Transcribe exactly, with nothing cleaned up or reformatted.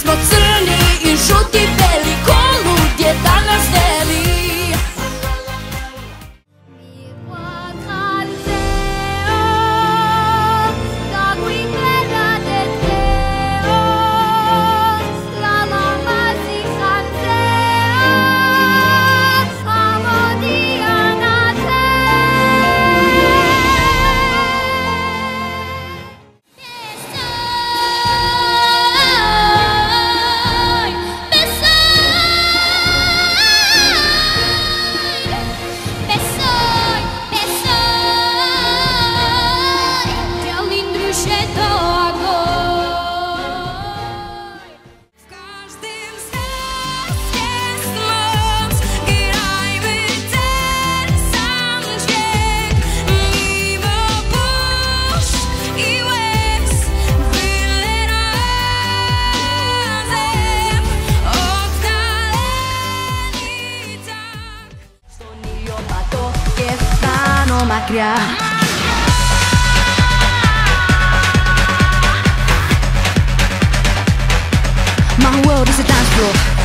smo crni i žuti beli, kolu djeda nas deli. Μακριά. My world is a dance floor.